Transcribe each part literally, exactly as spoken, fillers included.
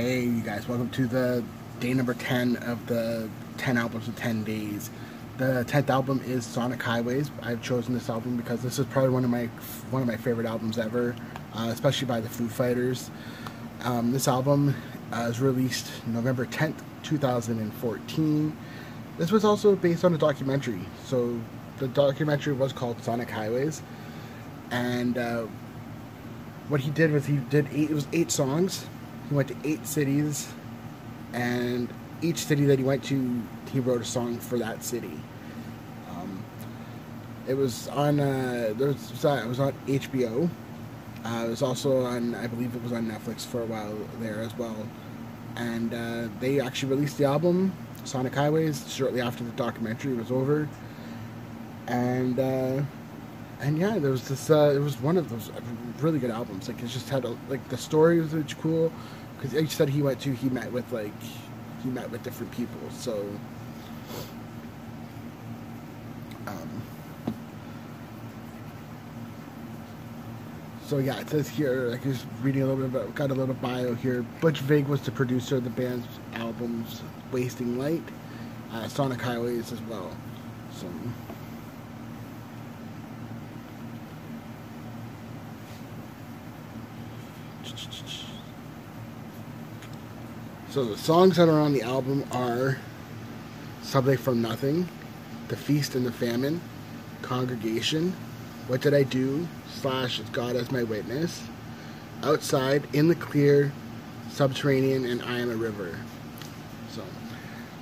Hey you guys, welcome to the day number ten of the ten albums of ten days. The tenth album is Sonic Highways. I've chosen this album because this is probably one of my one of my favorite albums ever, uh, especially by the Foo Fighters. Um, this album uh, was released November tenth, two thousand fourteen. This was also based on a documentary. So the documentary was called Sonic Highways, and uh, what he did was he did eight, it was eight songs. He went to eight cities, and each city that he went to, he wrote a song for that city. Um, it was on uh, there was, it was on H B O. Uh, it was also on, I believe it was on Netflix for a while there as well. And uh, they actually released the album Sonic Highways shortly after the documentary was over. And uh, and yeah, there was this. Uh, it was one of those really good albums. Like, it just had a, like the story was really cool. Because each city he went to, he met with like he met with different people. So, um, so yeah, it says here. Like, just reading a little bit about, got a little bio here. Butch Vig was the producer of the band's albums, Wasting Light, uh, Sonic Highways as well. So. So the songs that are on the album are Something from Nothing, The Feast and the Famine, Congregation, What Did I Do, slash It's God as My Witness, Outside, In the Clear, Subterranean, and I Am a River. So,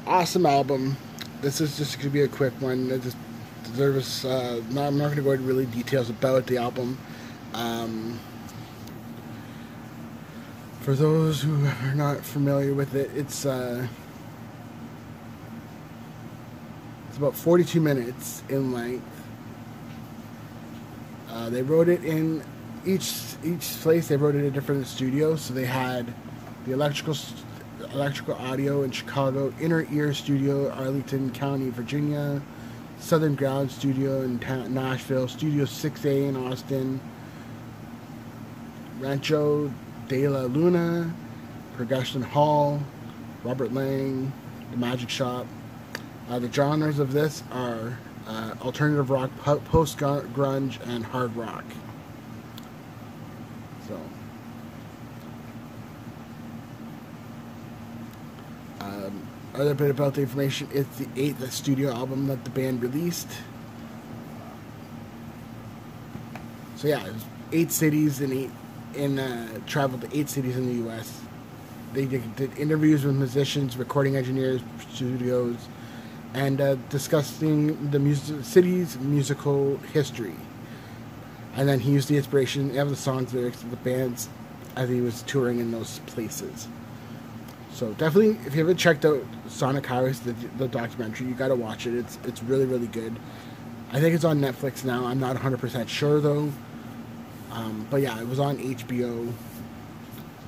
awesome album. This is just going to be a quick one. It just, there was, uh, not, I'm not going to go into really details about the album. Um... For those who are not familiar with it, it's uh, it's about forty-two minutes in length. Uh, they wrote it in each each place. They wrote it in a different studio. So they had the Electrical Electrical Audio in Chicago, Inner Ear Studio, Arlington County, Virginia, Southern Ground Studio in Nashville, Studio six A in Austin, Rancho De La Luna, Progression Hall, Robert Lang, The Magic Shop. Uh, the genres of this are uh, alternative rock, post-grunge, and hard rock. So, um, other bit about the information: it's the eighth studio album that the band released. So yeah, it was eight cities and eight. And uh, traveled to eight cities in the U S They did, did interviews with musicians, recording engineers, studios, and uh, discussing the music, city's musical history. And then he used the inspiration of the songs, lyrics of the bands as he was touring in those places. So definitely, if you haven't checked out Sonic Highways, the, the documentary, you got to watch it. It's it's really, really good. I think it's on Netflix now. I'm not one hundred percent sure though. Um, but yeah, it was on H B O,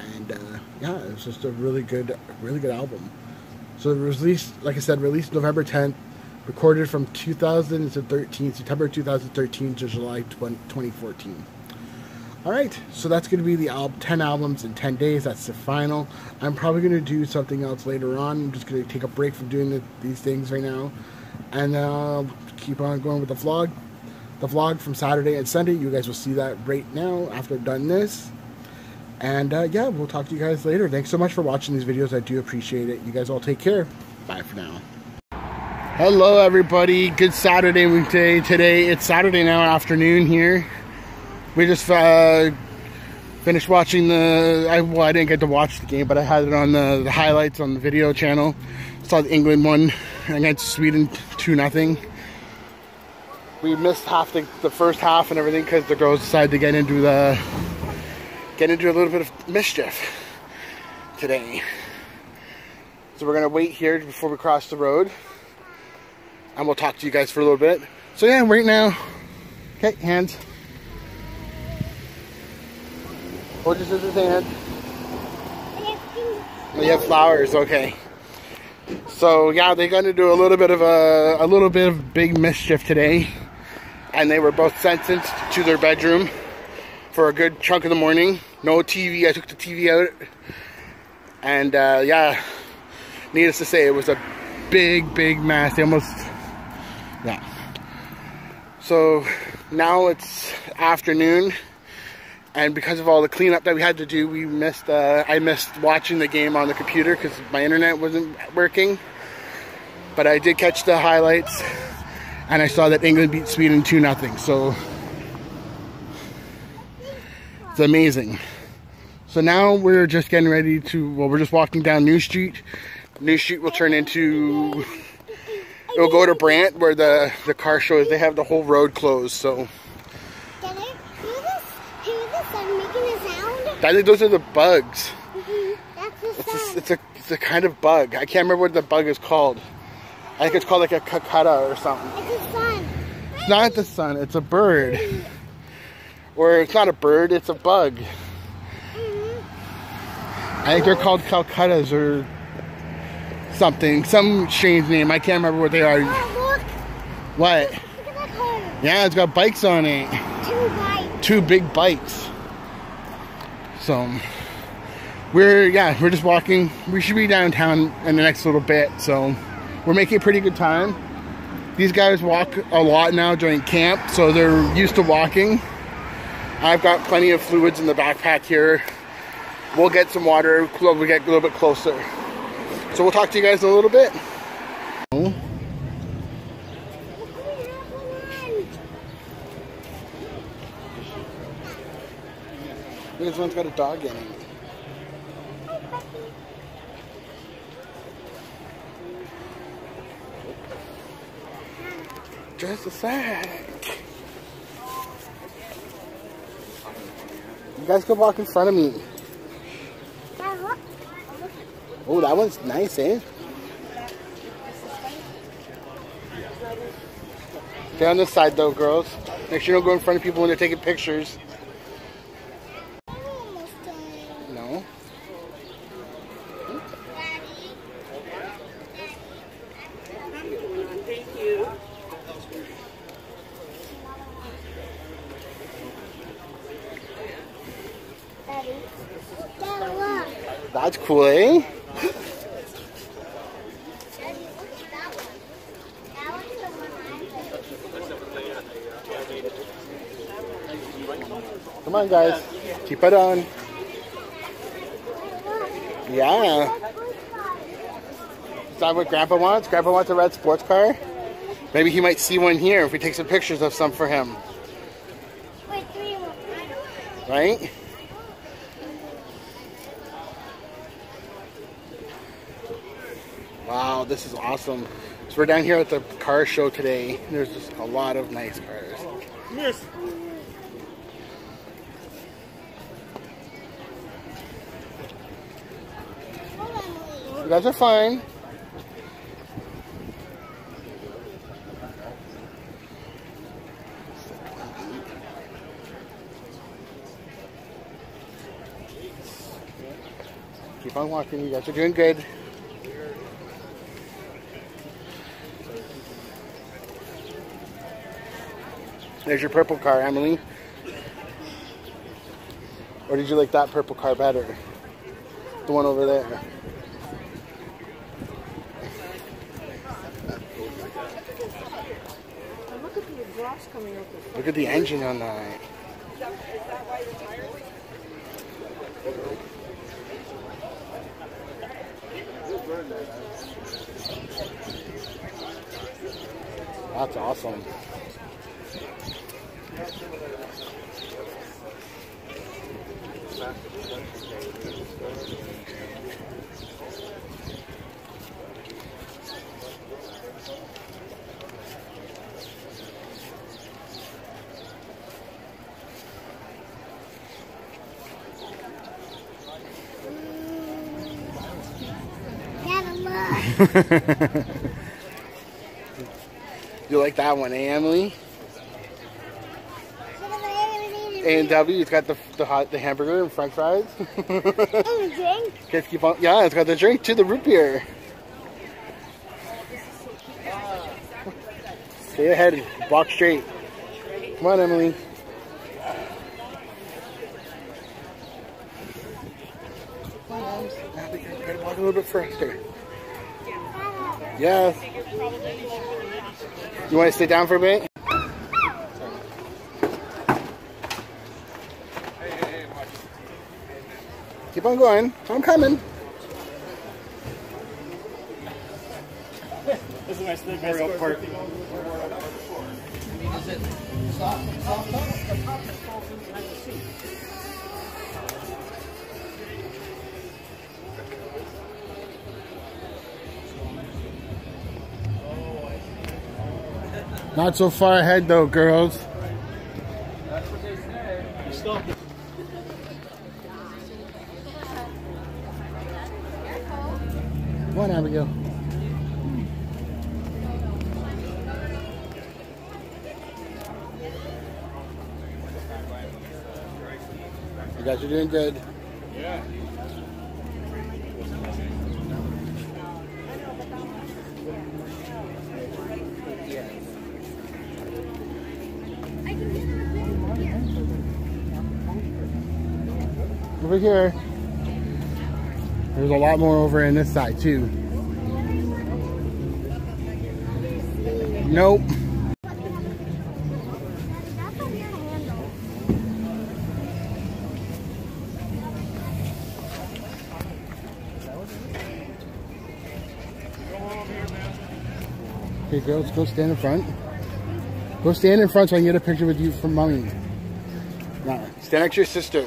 and uh, yeah, it was just a really good, really good album. So it was released, like I said, released November tenth, recorded from two thousand thirteen, September two thousand thirteen to July twenty fourteen. All right, so that's going to be the al ten albums in ten days. That's the final. I'm probably going to do something else later on. I'm just going to take a break from doing the, these things right now, and then I'll keep on going with the vlog. The vlog from Saturday and Sunday, you guys will see that right now after I've done this. And uh, yeah, we'll talk to you guys later. Thanks so much for watching these videos. I do appreciate it. You guys all take care. Bye for now. Hello, everybody. Good Saturday weekday today. It's Saturday now afternoon here. We just uh, finished watching the... I, well, I didn't get to watch the game, but I had it on the, the highlights on the video channel. Saw the England one against Sweden two nothing. We missed half the, the first half and everything because the girls decided to get into the get into a little bit of mischief today. So we're gonna wait here before we cross the road, and we'll talk to you guys for a little bit. So yeah, right now, okay, hands. What does this say, hand? We have flowers. Okay. So yeah, they got into a little bit of a a little bit of big mischief today. And they were both sentenced to their bedroom for a good chunk of the morning. No T V. I took the T V out And uh, yeah, needless to say, it was a big, big mess. They almost, yeah. So now it's afternoon, and because of all the cleanup that we had to do, we missed. Uh, I missed watching the game on the computer because my internet wasn't working. But I did catch the highlights, and I saw that England beat Sweden two nothing. So it's amazing. So now we're just getting ready to, well, we're just walking down New Street. New Street will turn into, it'll go to Brant where the, the car show is. They have the whole road closed, so. Hear this? Hear this? I'm making a sound. I think those are the bugs. Mm-hmm. That's the sound. It's a, it's, a, it's a kind of bug. I can't remember what the bug is called. I think it's called like a cicada or something. It's a sun. It's not the sun, it's a bird. Or it's not a bird, it's a bug. I think they're called Calcuttas or something. Some strange name. I can't remember what they are. Oh, look. What? Look, look at that car. Yeah, it's got bikes on it. Two bikes. Two big bikes. So, we're, yeah, we're just walking. We should be downtown in the next little bit. So, we're making pretty good time. These guys walk a lot now during camp, so they're used to walking. I've got plenty of fluids in the backpack here. We'll get some water, we'll get a little bit closer. So we'll talk to you guys in a little bit. This one's got a dog in it. Just a sec. You guys can walk in front of me. Oh, that one's nice, eh? Stay on this side, though, girls. Make sure you don't go in front of people when they're taking pictures. No? Thank you. That's cool, eh? Come on, guys. Keep it on. Yeah. Is that what Grandpa wants? Grandpa wants a red sports car? Maybe he might see one here if we take some pictures of some for him. Right? Wow, this is awesome. So we're down here at the car show today. There's just a lot of nice cars. Yes. You guys are fine. Keep on walking. You guys are doing good. There's your purple car, Emily. Or did you like that purple car better? The one over there. Look at the engine on that. That's awesome. You like that one, eh, Emily? A and W, it's got the the hot the hamburger and french fries. And the drink. Kids keep on, yeah, it's got the drink too, the root beer. Stay ahead and walk straight. Come on, Emily. I want a little bit faster. Yes. You want to sit down for a bit? Keep on going. I'm coming. This is my snake burial park. Not so far ahead though, girls. That's what they say. Stop. Come on, Abigail. You guys are doing good. Yeah. Over here. There's a lot more over in this side too. Nope. Okay girls, go stand in front. Go stand in front so I can get a picture with you from mommy. Nah, stand next to your sister.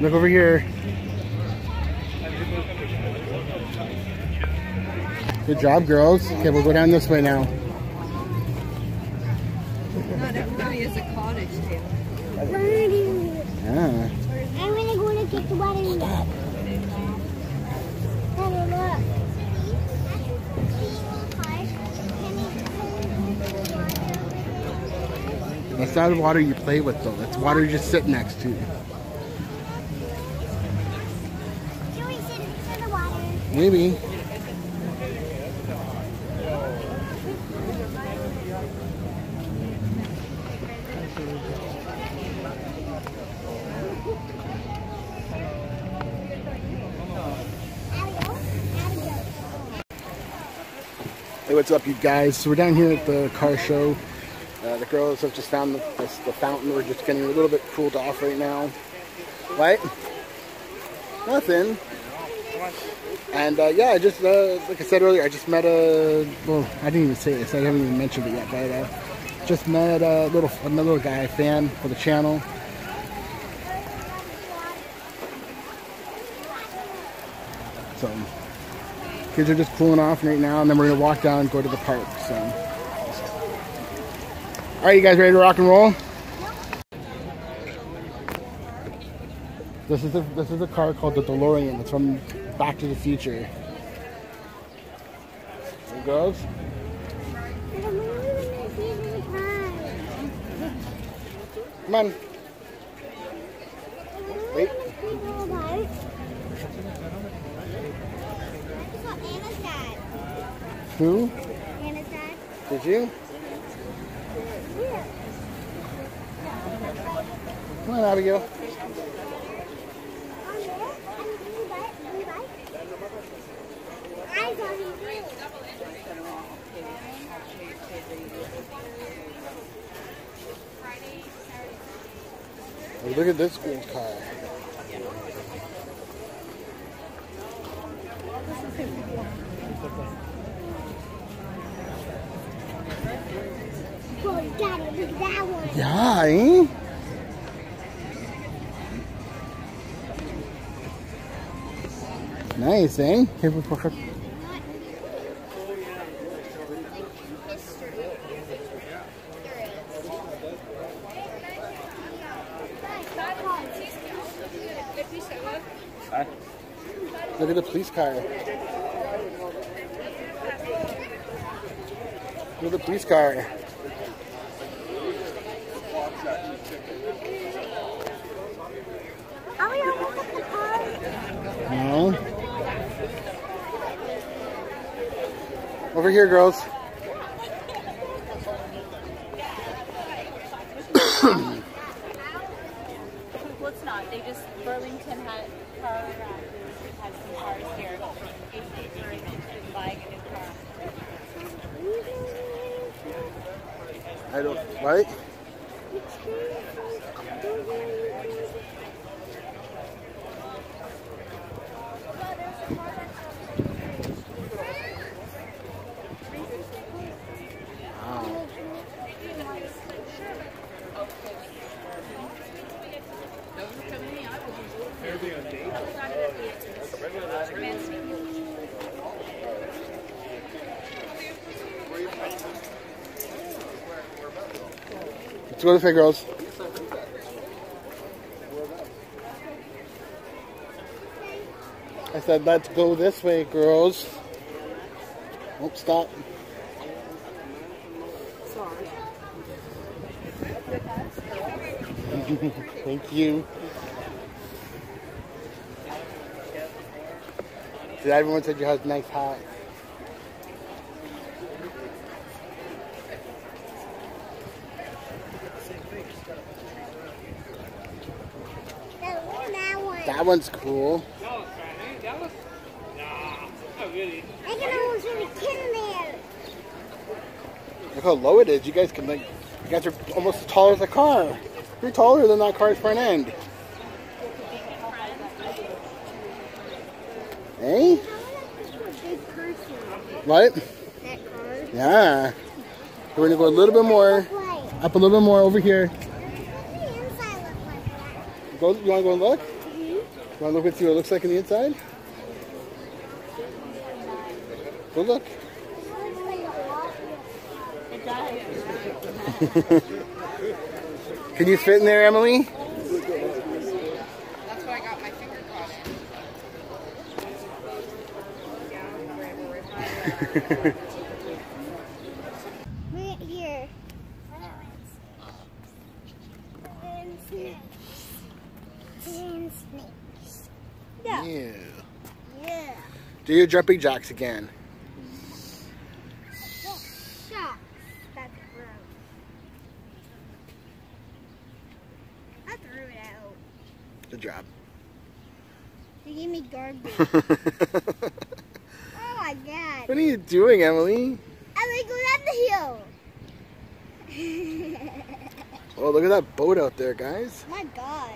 Look over here. Good job, girls. Okay, we'll go down this way now. Not everybody is a cottage tale. Yeah. I'm really going to take the water. Stop. That's not the water you play with, though. That's water you just sit next to. Maybe. Hey, what's up, you guys? So we're down here at the car show. Uh, the girls have just found the, this, the fountain. We're just getting a little bit cooled off right now. What? Nothing. And uh, yeah, I just, uh, like I said earlier, I just met a, well, I didn't even say this, I haven't even mentioned it yet, but uh, just met a little, a little guy, a fan for the channel. So, kids are just cooling off right now, and then we're going to walk down and go to the park, so. Alright, you guys ready to rock and roll? This is a, this is a car called the DeLorean. It's from Back to the Future. There it goes. Come on. Wait. Who? Anna's dad. Did you? Come on, Abigail. Hey, look at this cool car. Oh, Daddy, look at that one. Yeah, eh? Nice, eh? Look at the police car. Look at the police car. Oh, yeah, look at the car. No. Over here, girls. Let's not. They just, Burlington had car had some cars here. Burlington buying a new car. I don't, right? Let's go to Figueroa's. I said, let's go this way, girls. Oops, stop. Sorry. Thank you. Did everyone said you had nice hat? That one's cool. No, that was, nah, not really. I can almost really get in there. Look how low it is. You guys can like, you guys are almost as tall as a car. You're taller than that car's front end. Hey? Eh? What? That car? Yeah. We're gonna go a little bit more. Up a little bit more over here. Go, you wanna go and look? Want to look and see what it looks like on the inside? Go look. Can you fit in there, Emily? That's why I got my finger caught. Right here. And snakes. And snakes. Yeah. yeah. Yeah. Do your jumping jacks again. Yeah. Shucks. That's gross. I threw it out. Good job. You gave me garbage. Oh my god. What are you doing, Emily? Emily goes up the hill. Oh, look at that boat out there, guys. Oh my god.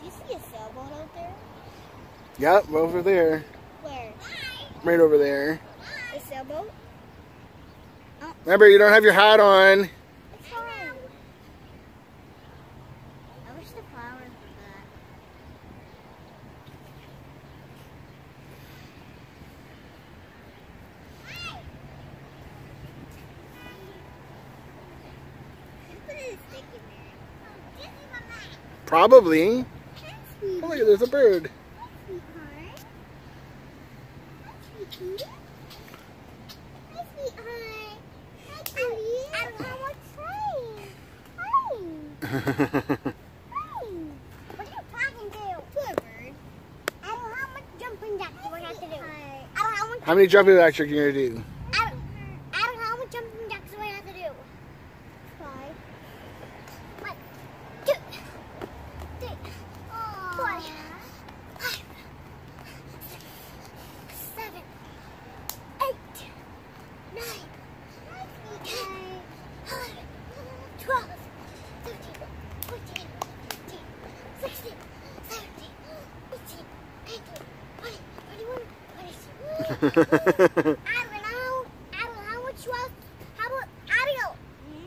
Do you see a sailboat out there? Yep, over there. Where? Right over there. A sailboat? Oh. Remember, you don't have your hat on. It's fine. I wish the flowers were that. Who put a stick in there? Probably. Oh, look, there's a bird. How many jumping jacks are you going to do? I don't, I don't know how much jumping jacks do I have to do. Five. I don't know. I don't know how much squash. How about I don't know.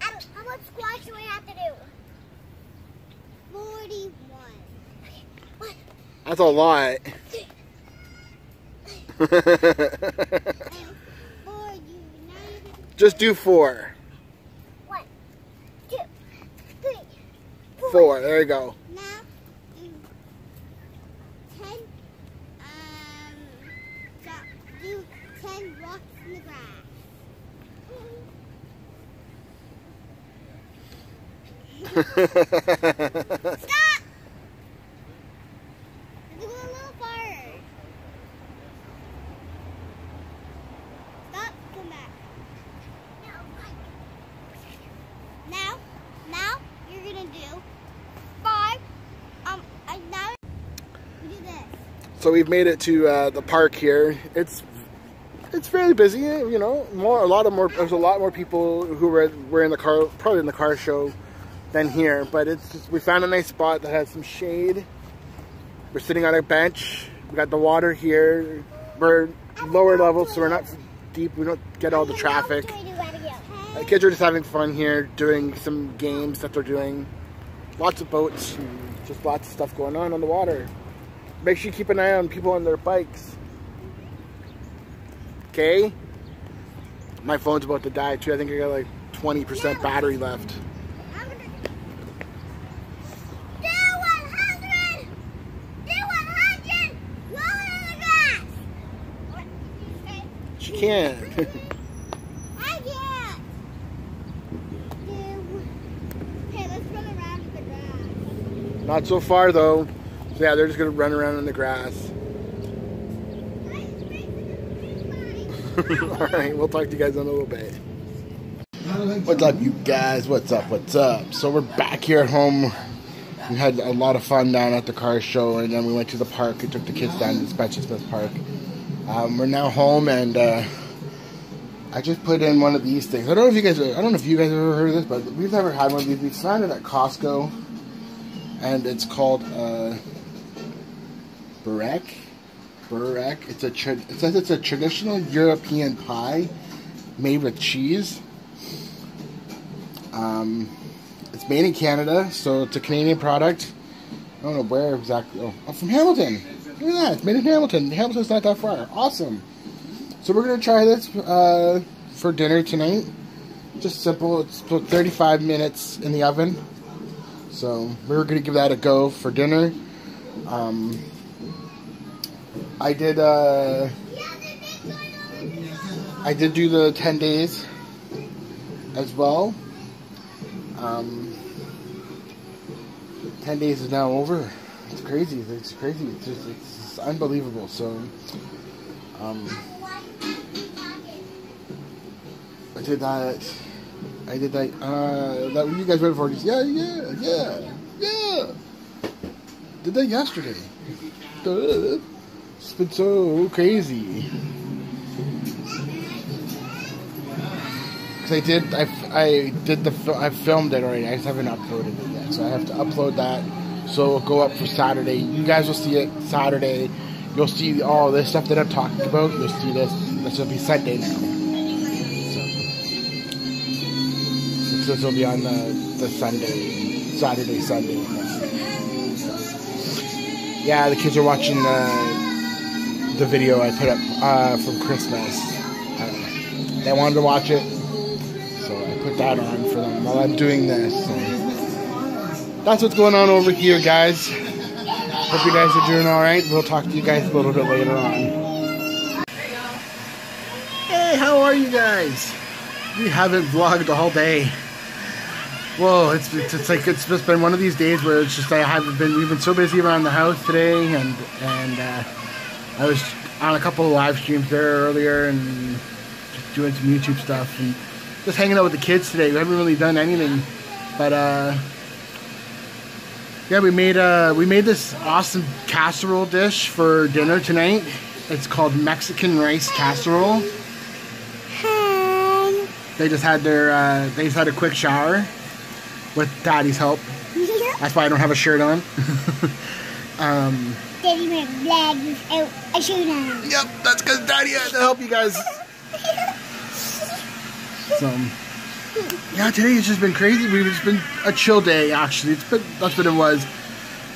I don't, how much squash do I have to do? Forty-one. Okay, one. That's a lot. Just do four. One, two, three, four. Four. There you go. Stop! Let's go a little farther. Stop, come back. Now, now, now you're gonna do So we've made it to uh, the park here. It's it's fairly busy, you know. More a lot of more. There's a lot more people who were were in the car, probably in the car show, than here. But it's just, we found a nice spot that has some shade. We're sitting on a bench. We got the water here. We're lower level, so we're not deep. We don't get all the traffic. The kids are just having fun here, doing some games that they're doing. Lots of boats, and just lots of stuff going on on the water. Make sure you keep an eye on people on their bikes. Okay? My phone's about to die too. I think I got like twenty percent battery left. She can't. Not so far though. So yeah, they're just gonna run around in the grass. All right, we'll talk to you guys in a little bit. What's up, you guys? What's up? What's up? So we're back here at home. We had a lot of fun down at the car show, and then we went to the park and took the kids down to Spetch's Park. Um, we're now home, and uh, I just put in one of these things. I don't know if you guys, I don't know if you guys have ever heard of this, but we've never had one of these. We found it at Costco, and it's called Uh, Burek, Burek. It's a tra it says it's a traditional European pie made with cheese. Um, it's made in Canada, so it's a Canadian product. I don't know where exactly. Oh, oh, from Hamilton. Look at that. It's made in Hamilton. Hamilton's not that far. Awesome. So we're gonna try this uh, for dinner tonight. Just simple. It's thirty-five minutes in the oven. So we're gonna give that a go for dinner. Um, I did, uh, I did do the ten days as well. Um, ten days is now over. It's crazy. It's crazy. It's just, it's just unbelievable. So, um, I did that. I did that, uh, that you guys ready for this? Yeah, yeah, yeah, yeah. Did that yesterday. Duh. It's been so crazy. Cause I did, I, I did the, I filmed it already. I just haven't uploaded it yet, so I have to upload that. So it'll go up for Saturday. You guys will see it Saturday. You'll see all this stuff that I'm talking about. You'll see this. This will be Sunday now. So, so this will be on the, the Sunday, Saturday, Sunday. So, yeah, the kids are watching the. The video I put up uh, from Christmas. Uh, they wanted to watch it, so I put that on for them while I'm doing this. So that's what's going on over here, guys. Hope you guys are doing all right. We'll talk to you guys a little bit later on. Hey, how are you guys? We haven't vlogged all day. Whoa, it's it's, it's like it's just been one of these days where it's just I haven't been. We've been so busy around the house today, and and. Uh, I was on a couple of live streams there earlier and just doing some YouTube stuff and just hanging out with the kids today. We haven't really done anything, but uh, yeah, we made uh, we made this awesome casserole dish for dinner tonight. It's called Mexican rice casserole. Hi. They just had their uh, they just had a quick shower with Daddy's help. That's why I don't have a shirt on. um, Daddy went black without a shirt on. Yep, that's because Daddy had to help you guys. So, yeah, today it's just been crazy. We've just been a chill day, actually. It's been that's what it was.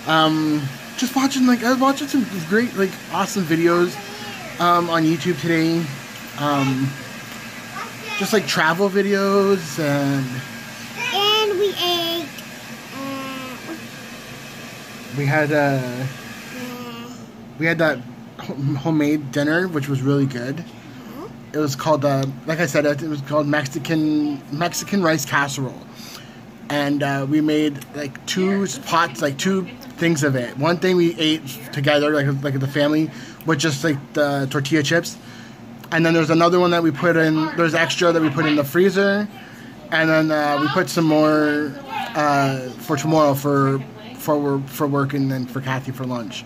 Um, just watching like I was watching some great, like, awesome videos um, on YouTube today. Um, just like travel videos and. And we ate. Uh, we had a. Uh, We had that homemade dinner, which was really good. It was called, uh, like I said, it was called Mexican Mexican rice casserole, and uh, we made like two pots, like two things of it. One thing we ate together, like like the family, with just like the tortilla chips, and then there's another one that we put in. There's extra that we put in the freezer, and then uh, we put some more uh, for tomorrow for for for work and then for Kathy for lunch.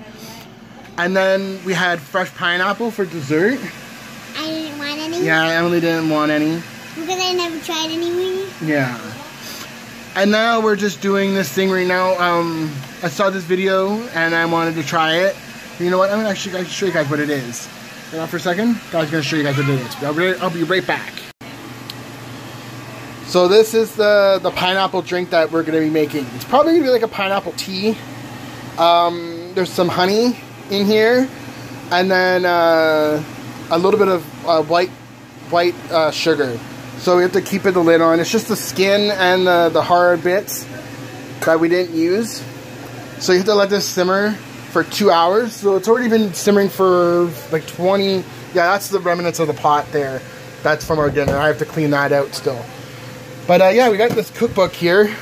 And then we had fresh pineapple for dessert. I didn't want any. Yeah, Emily didn't want any. Because I never tried any weenie. Yeah. And now we're just doing this thing right now. Um, I saw this video and I wanted to try it. You know what? I'm gonna actually show you guys what it is. Hold on for a second. Guys, gonna show you guys what it is. I'll be, I'll be right back. So this is the the pineapple drink that we're gonna be making. It's probably gonna be like a pineapple tea. Um, there's some honey in here, and then uh, a little bit of uh, white white uh, sugar. So we have to keep it the lid on. It's just the skin and the, the hard bits that we didn't use. So you have to let this simmer for two hours. So it's already been simmering for like twenty. Yeah, that's the remnants of the pot there. That's from our dinner. I have to clean that out still. But uh, yeah, we got this cookbook here.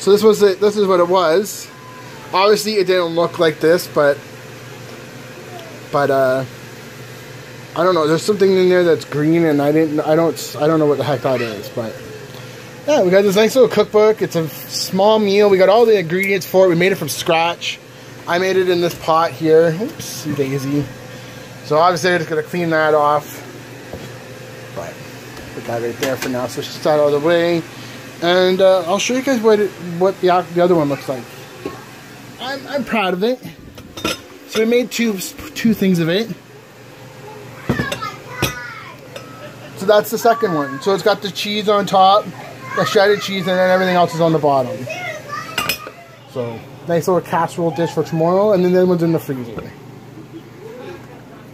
So this was it. This is what it was. Obviously, it didn't look like this, but but uh, I don't know. There's something in there that's green, and I didn't. I don't. I don't know what the heck that is. But yeah, we got this nice little cookbook. It's a small meal. We got all the ingredients for it. We made it from scratch. I made it in this pot here. Oops, daisy. So obviously, I'm just gonna clean that off. But put that right there for now. So just that out of the way, and uh, I'll show you guys what it, what the the other one looks like. I'm, I'm proud of it. So we made two two things of it. So that's the second one. So it's got the cheese on top, the shredded cheese, and then everything else is on the bottom. So nice little casserole dish for tomorrow, and then that one's in the freezer.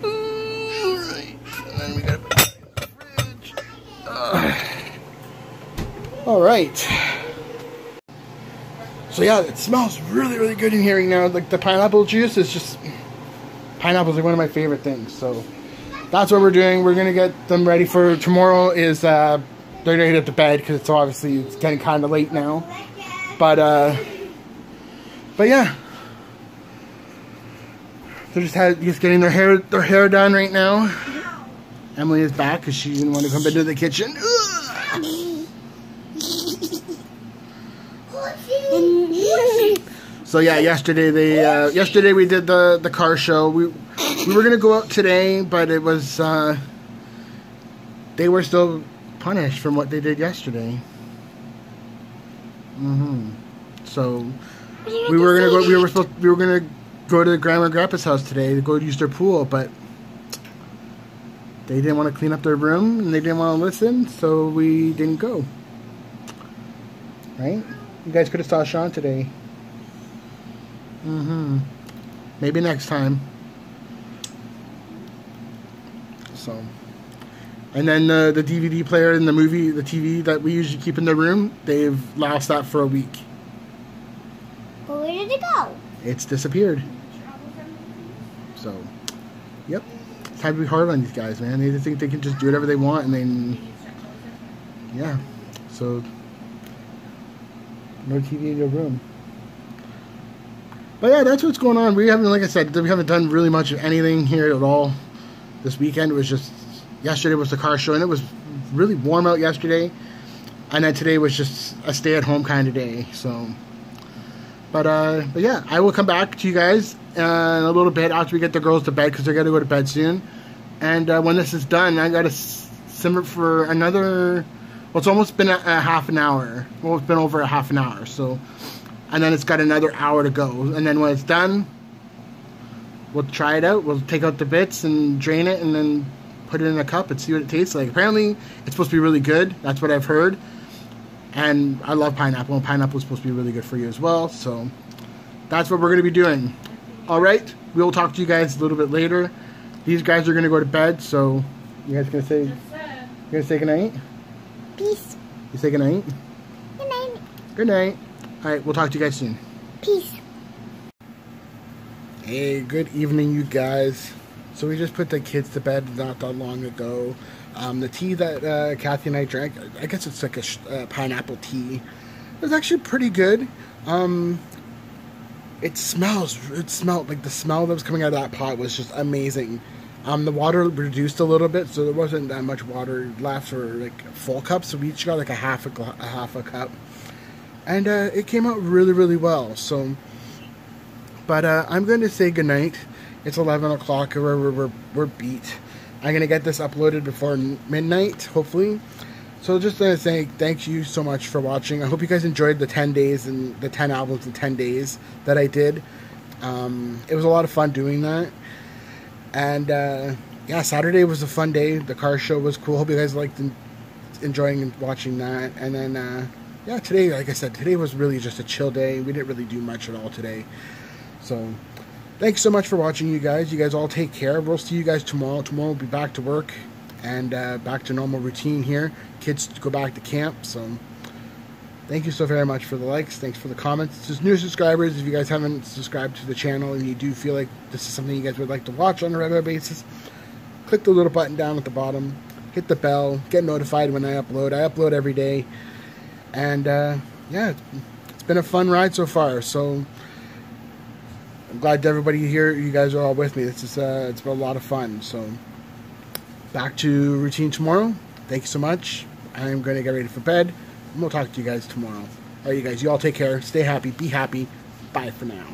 Alright, and then we gotta put it in the fridge. Uh, Alright. So yeah, it smells really, really good in here right now. Like the pineapple juice is just, pineapple is like one of my favorite things. So that's what we're doing. We're gonna get them ready for tomorrow. Is uh, they're gonna get up to bed because it's obviously it's getting kind of late now. But uh, but yeah, they're just had just getting their hair their hair done right now. Emily is back because she didn't want to come into the kitchen. Ugh. So yeah, yesterday they uh, yesterday we did the the car show. We we were gonna go out today, but it was uh, they were still punished from what they did yesterday. Mm-hmm. So we were gonna go. We were supposed, we were gonna go to Grandma and Grandpa's house today to go use their pool, but they didn't want to clean up their room and they didn't want to listen, so we didn't go. Right. You guys could have saw Sean today. Mm-hmm. Maybe next time. So. And then uh, the D V D player and the movie, the T V that we usually keep in the room, they've lost that for a week. But where did it go? It's disappeared. So, yep. It's time to be hard on these guys, man. They think they can just do whatever they want and then, yeah. So, no T V in your room. But yeah, that's what's going on. We haven't, like I said, we haven't done really much of anything here at all. This weekend was just, yesterday was the car show, and it was really warm out yesterday. And then today was just a stay-at-home kind of day, so. But, uh, but yeah, I will come back to you guys uh, in a little bit after we get the girls to bed, because they're going to go to bed soon. And uh, when this is done, I got to simmer for another... Well, it's almost been a, a half an hour. Well, it's been over a half an hour, so... And then it's got another hour to go. And then when it's done, we'll try it out. We'll take out the bits and drain it and then put it in a cup and see what it tastes like. Apparently, it's supposed to be really good. That's what I've heard. And I love pineapple. And pineapple is supposed to be really good for you as well. So that's what we're going to be doing. All right. We will talk to you guys a little bit later. These guys are going to go to bed. So you guys going to say, you going to say goodnight? Peace. You say goodnight? Good night. Good night. All right, we'll talk to you guys soon. Peace. Hey, good evening, you guys. So we just put the kids to bed not that long ago. Um, the tea that uh, Kathy and I drank, I guess it's like a sh uh, pineapple tea. It was actually pretty good. Um, it smells, it smelled, like the smell that was coming out of that pot was just amazing. Um, the water reduced a little bit, so there wasn't that much water left for like a full cup. So we each got like a half a, a, half a cup. And uh, it came out really, really well. So But uh, I'm going to say goodnight. It's eleven o'clock. We're, we're, we're beat. I'm going to get this uploaded before midnight, hopefully. So just going to say thank you so much for watching. I hope you guys enjoyed the ten days and the ten albums in ten days that I did. Um, it was a lot of fun doing that. And uh, yeah, Saturday was a fun day. The car show was cool. Hope you guys liked and enjoying and watching that. And then uh, yeah, today, like I said, today was really just a chill day. We didn't really do much at all today. So thanks so much for watching, you guys. You guys all take care. We'll see you guys tomorrow. Tomorrow we'll be back to work and uh, back to normal routine here. Kids go back to camp. So thank you so very much for the likes. Thanks for the comments. Just new subscribers, if you guys haven't subscribed to the channel and you do feel like this is something you guys would like to watch on a regular basis, click the little button down at the bottom. Hit the bell. Get notified when I upload. I upload every day. And, uh, yeah, it's been a fun ride so far. So I'm glad everybody here, you guys are all with me. This is, uh, it's been a lot of fun. So back to routine tomorrow. Thank you so much. I'm going to get ready for bed. And we'll talk to you guys tomorrow. All right, you guys, you all take care. Stay happy. Be happy. Bye for now.